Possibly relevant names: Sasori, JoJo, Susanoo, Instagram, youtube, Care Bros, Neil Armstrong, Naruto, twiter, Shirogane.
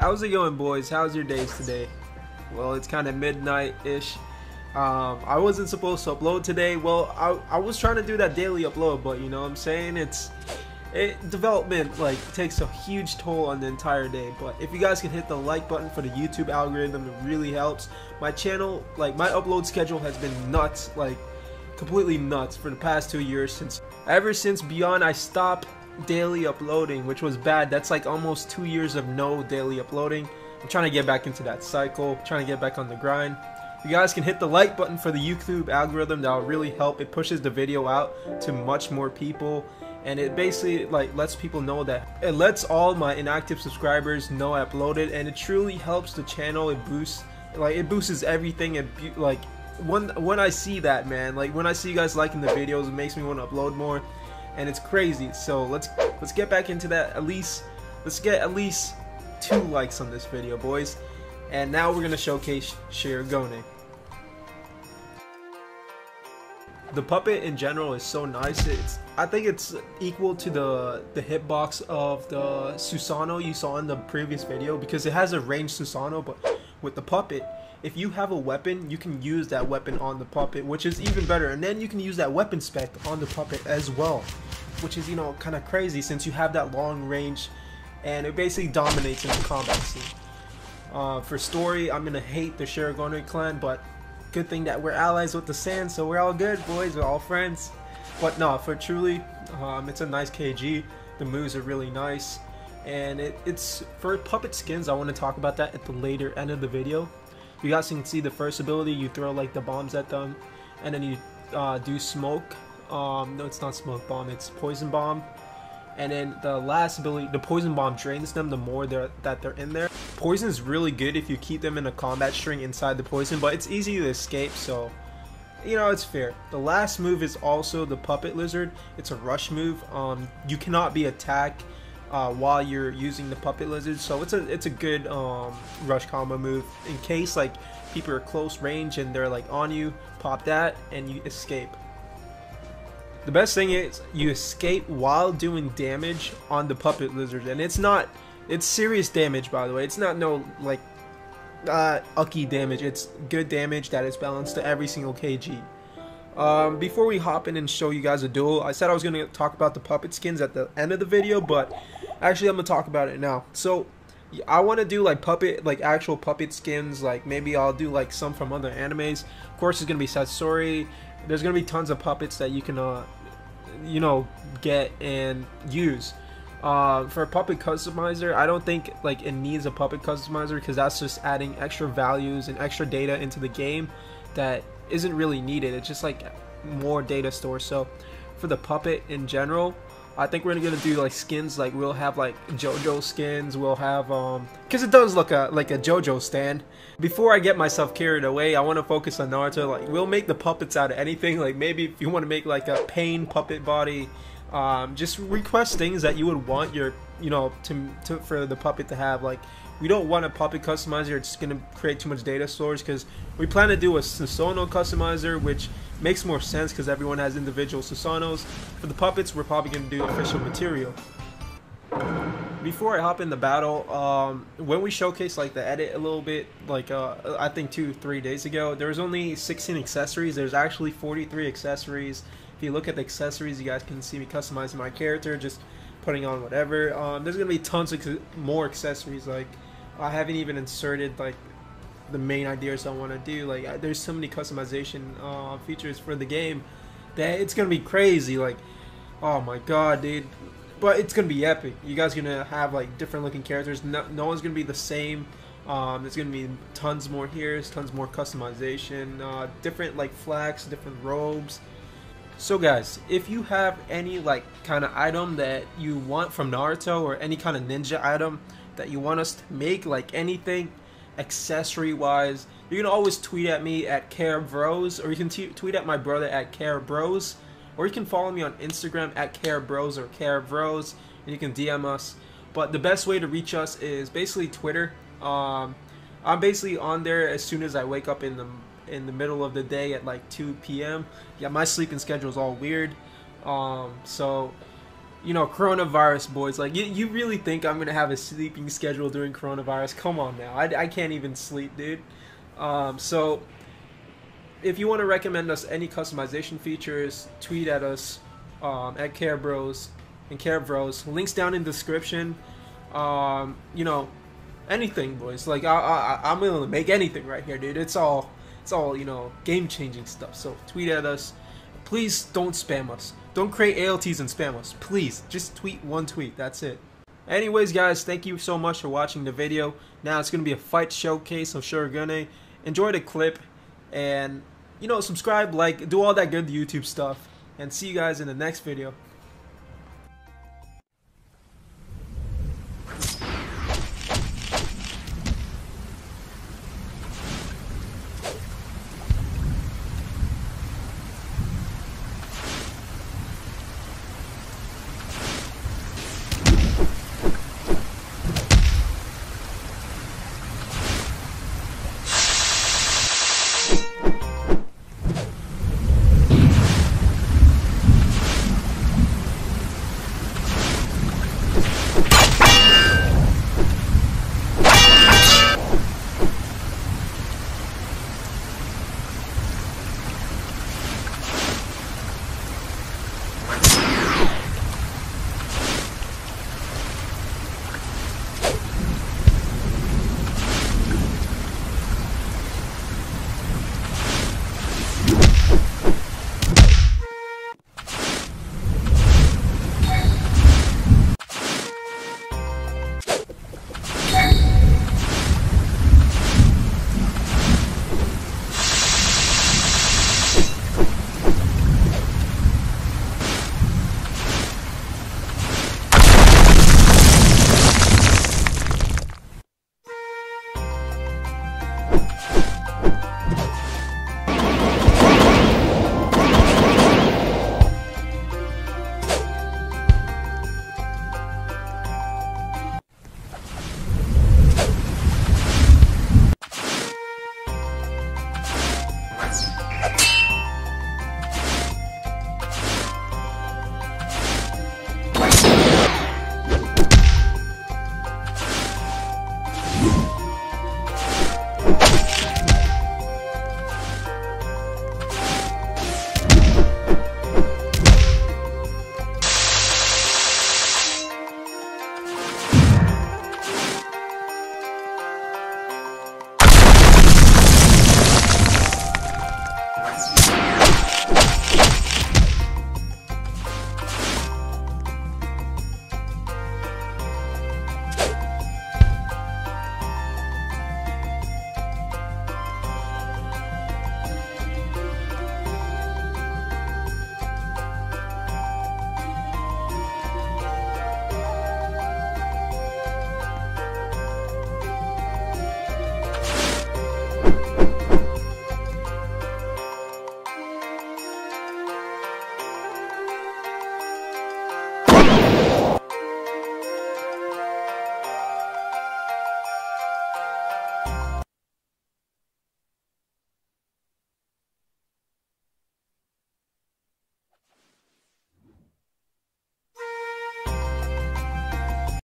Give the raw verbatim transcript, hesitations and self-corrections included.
How's it going, boys? How's your days today? Well, it's kind of midnight-ish. Um, I wasn't supposed to upload today. Well, I, I was trying to do that daily upload, but you know what I'm saying? It's it, development like takes a huge toll on the entire day. But if you guys can hit the like button for the YouTube algorithm, it really helps. My channel, like my upload schedule has been nuts, like completely nuts for the past two years since ever since Beyond I stopped daily uploading, which was bad. That's like almost two years of no daily uploading. I'm trying to get back into that cycle. I'm trying to get back on the grind. You guys can hit the like button for the YouTube algorithm. That'll really help. It pushes the video out to much more people, and it basically like lets people know that it lets all my inactive subscribers know I uploaded, and it truly helps the channel. It boosts like it boosts everything. It like when when I see that, man, like when I see you guys liking the videos, it makes me want to upload more. And it's crazy, so let's let's get back into that. At least let's get at least two likes on this video, boys. And now we're gonna showcase Shirogane. The puppet in general is so nice. It's I think it's equal to the the hitbox of the Susanoo you saw in the previous video, because it has a ranged Susanoo, but with the puppet, if you have a weapon, you can use that weapon on the puppet, which is even better. And then you can use that weapon spec on the puppet as well, which is, you know, kind of crazy since you have that long range, and it basically dominates in the combat scene. Uh, for story, I'm gonna hate the Shirogane clan, but good thing that we're allies with the Sand, so we're all good, boys. We're all friends. But no, for truly, um, it's a nice K G. The moves are really nice, and it, it's for puppet skins. I want to talk about that at the later end of the video. You guys can see the first ability, you throw like the bombs at them, and then you uh, do smoke. Um, no, it's not smoke bomb, it's poison bomb. And then the last ability, the poison bomb drains them the more they're, that they're in there. Poison is really good if you keep them in a combat string inside the poison, but it's easy to escape, so you know, it's fair. The last move is also the puppet lizard. It's a rush move. Um, you cannot be attacked Uh, while you're using the puppet lizard, so it's a it's a good um, rush combo move in case like people are close range and they're like on you. Pop that and you escape. The best thing is you escape while doing damage on the puppet lizard, and it's not it's serious damage, by the way. It's not no like uh, ucky damage. It's good damage that is balanced to every single K G. Um, before we hop in and show you guys a duel, I said I was going to talk about the puppet skins at the end of the video, but actually I'm going to talk about it now. So I want to do like puppet, like actual puppet skins, like maybe I'll do like some from other animes. Of course it's going to be Sasori. There's going to be tons of puppets that you can, uh, you know, get and use. Uh, for a puppet customizer, I don't think like it needs a puppet customizer, because that's just adding extra values and extra data into the game that isn't really needed. It's just like more data store. So for the puppet in general, I think we're gonna do like skins. Like we'll have like JoJo skins, we'll have um because it does look a, like a JoJo stand. Before I get myself carried away, I want to focus on Naruto. Like we'll make the puppets out of anything. Like maybe if you want to make like a pain puppet body, um just request things that you would want your you know to, to for the puppet to have. Like we don't want a puppet customizer, it's gonna create too much data stores, because we plan to do a Susanoo customizer, which makes more sense because everyone has individual Susanos. For the puppets, we're probably gonna do official material. Before I hop in the battle, um, when we showcased like the edit a little bit, like uh, I think two, three days ago, there was only sixteen accessories. There's actually forty-three accessories. If you look at the accessories, you guys can see me customizing my character, just putting on whatever. Um, there's gonna be tons of more accessories. Like I haven't even inserted like the main ideas I want to do. Like I, there's so many customization uh, features for the game that it's gonna be crazy. Like, oh my god, dude! But it's gonna be epic. You guys are gonna have like different looking characters. No, no one's gonna be the same. Um, there's gonna be tons more here, tons more customization, uh, different like flags, different robes. So guys, if you have any like kind of item that you want from Naruto, or any kind of ninja item, that you want us to make, like anything accessory wise, you can always tweet at me at Care Bros, or you can t tweet at my brother at Care Bros, or you can follow me on Instagram at Care Bros or Care Bros, and you can D M us. But the best way to reach us is basically Twitter. Um, I'm basically on there as soon as I wake up in the in the middle of the day at like two P M Yeah, my sleeping schedule is all weird. Um, so, you know, coronavirus, boys. Like, you, you really think I'm gonna have a sleeping schedule during coronavirus? Come on now, I, I can't even sleep, dude. Um, so, if you want to recommend us any customization features, tweet at us um, at Care Bros and Care Bros. Links down in the description. Um, you know, anything, boys. Like, I, I, I'm willing to make anything right here, dude. It's all, it's all, you know, game-changing stuff. So tweet at us. Please don't spam us. Don't create A L Ts and spam us. Please, just tweet one tweet. That's it. Anyways, guys, thank you so much for watching the video. Now it's gonna be a fight showcase of Shirogane. Enjoy the clip, and you know, subscribe, like, do all that good YouTube stuff, and see you guys in the next video. You